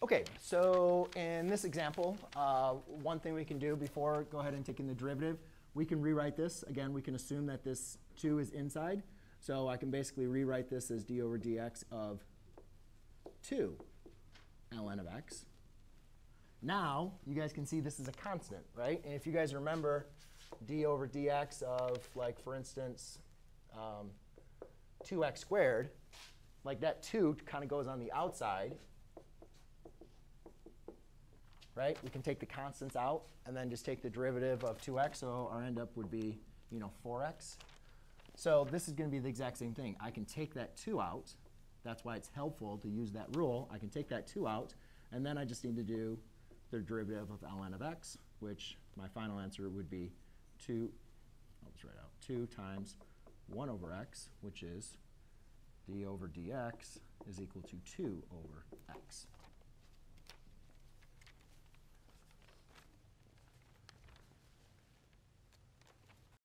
OK, so in this example, one thing we can do before go ahead and taking the derivative, we can rewrite this. Again, we can assume that this 2 is inside. So I can basically rewrite this as d over dx of 2 ln of x. Now, you guys can see this is a constant, right? And if you guys remember d over dx of, like, for instance, 2x squared, like that 2 kind of goes on the outside, right? We can take the constants out and then just take the derivative of 2x. So our end up would be 4x. So this is going to be the exact same thing. I can take that 2 out. That's why it's helpful to use that rule. I can take that 2 out, and then I just need to do the derivative of ln of x, which my final answer would be 2 times 1 over x, which is d over dx is equal to 2 over x.